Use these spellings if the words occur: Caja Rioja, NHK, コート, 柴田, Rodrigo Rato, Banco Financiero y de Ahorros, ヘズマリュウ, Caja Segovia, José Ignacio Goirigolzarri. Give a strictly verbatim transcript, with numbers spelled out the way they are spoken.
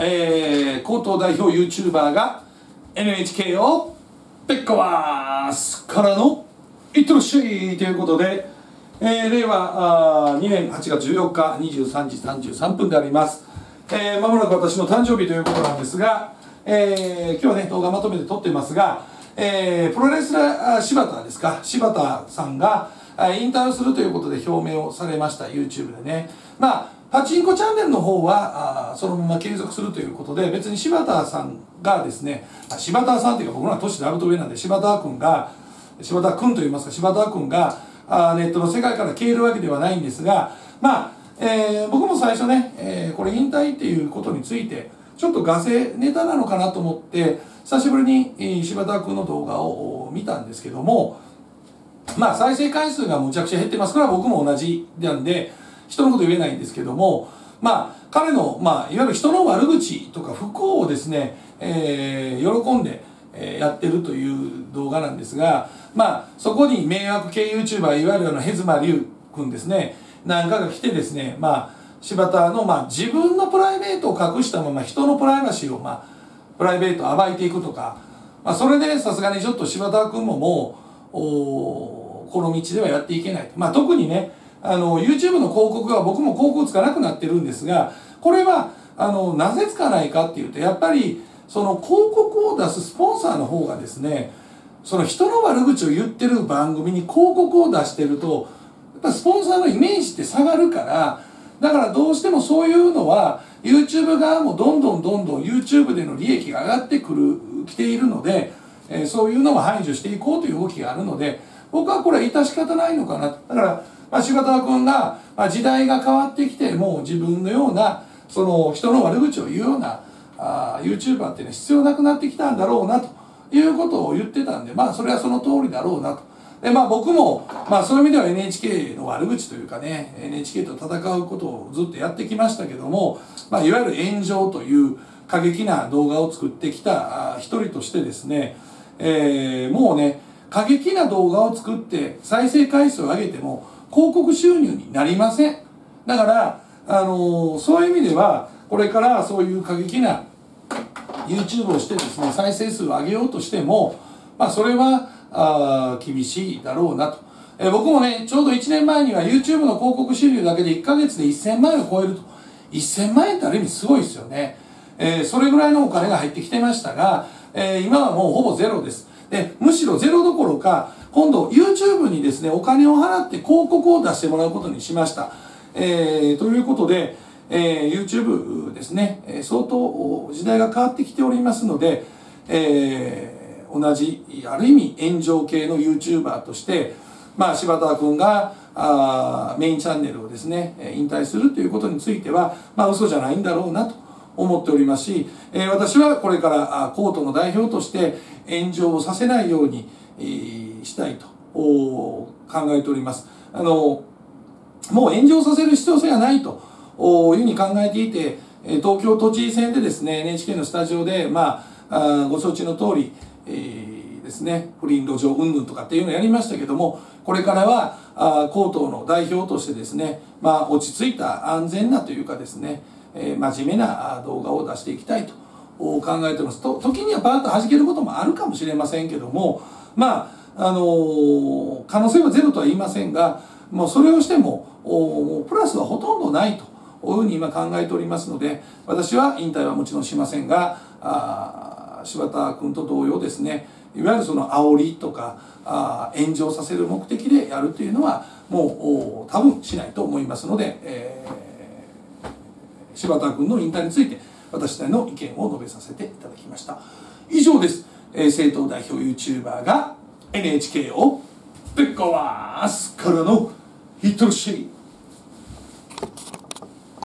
えー、高等代表 YouTuber が エヌエイチケー をぶっ壊すからのいってらっしゃいということで、えー、令和にねんはちがつじゅうよっかにじゅうさんじさんじゅうさんぷんであります。えー、まもなく私の誕生日ということなんですが、えー、今日はね動画まとめて撮っていますが、えー、プロレスラー柴田ですか柴田さんが引退をするということで表明をされました YouTube でね。まあパチンコチャンネルの方はあそのまま継続するということで、別に柴田さんがですね、柴田さんというか僕らは年であると上なんで柴田君が柴田君といいますか柴田君があネットの世界から消えるわけではないんですが、まあ、えー、僕も最初ね、えー、これ引退っていうことについてちょっとガセネタなのかなと思って久しぶりに柴田君の動画を見たんですけども、まあ再生回数がむちゃくちゃ減ってますから僕も同じなんで。人のこと言えないんですけども、まあ、彼の、まあ、いわゆる人の悪口とか不幸をですね、えー、喜んで、えー、やってるという動画なんですが、まあ、そこに迷惑系 YouTuber、いわゆるあの、ヘズマリュウ君ですね、なんかが来てですね、まあ、柴田の、まあ、自分のプライベートを隠したまま、人のプライバシーを、まあ、プライベートを暴いていくとか、まあ、それでさすがにちょっと柴田君ももう、おこの道ではやっていけない。まあ、特にね、あの YouTube の広告は僕も広告つかなくなってるんですが、これはあのなぜつかないかっていうと、やっぱりその広告を出すスポンサーの方がですね、その人の悪口を言ってる番組に広告を出してるとやっぱスポンサーのイメージって下がるから、だからどうしてもそういうのは YouTube 側もどんどんどんどん YouTube での利益が上がってくるきているので、えー、そういうのも排除していこうという動きがあるので、僕はこれは致し方ないのかな。だからまあ、柴田君が、まあ、時代が変わってきて、もう自分のような、その人の悪口を言うような、あー、YouTuber ってね、必要なくなってきたんだろうな、ということを言ってたんで、まあ、それはその通りだろうなと。で、まあ、僕も、まあ、そういう意味では エヌエイチケー の悪口というかね、エヌエイチケー と戦うことをずっとやってきましたけども、まあ、いわゆる炎上という過激な動画を作ってきた一人としてですね、えー、もうね、過激な動画を作って、再生回数を上げても、広告収入になりません。だから、あのー、そういう意味では、これからそういう過激な YouTube をしてですね、再生数を上げようとしても、まあ、それは、あ厳しいだろうなと。えー、僕もね、ちょうどいちねんまえには YouTube の広告収入だけでいっかげつでせんまんえんを超えると。せんまんえんってある意味すごいですよね。えー、それぐらいのお金が入ってきてましたが、えー、今はもうほぼゼロです。で、むしろゼロどころか、今度 YouTube にですね、お金を払って広告を出してもらうことにしました。えー、ということで、えー、YouTube ですね、相当時代が変わってきておりますので、えー、同じ、ある意味炎上系の YouTuber として、まあ、柴田君があメインチャンネルをですね、引退するということについては、まあ、嘘じゃないんだろうなと。思っておりますし、えー、私はこれからコートの代表として炎上をさせないように、えー、したいと考えております。あのもう炎上させる必要性がないというふうに考えていて、東京都知事選でですね エヌエイチケー のスタジオで、まあ、あご承知の通り、えー、ですね不倫路上云々とかっていうのをやりましたけども、これからはあコートの代表としてですね、まあ、落ち着いた安全なというかですね。真面目な動画を出していきたいと考えております。と時にはバーッと弾けることもあるかもしれませんけども、まあ、あのー、可能性はゼロとは言いませんが、もうそれをしてもプラスはほとんどないというふうに今考えておりますので、私は引退はもちろんしませんが、あ柴田君と同様ですね、いわゆるその煽りとかあ炎上させる目的でやるというのはもう多分しないと思いますので。えー柴田君の引退について私なりの意見を述べさせていただきました。以上です。えー、政党代表 YouTuber が エヌエイチケー をぶっ壊すからのいってらっしゃい。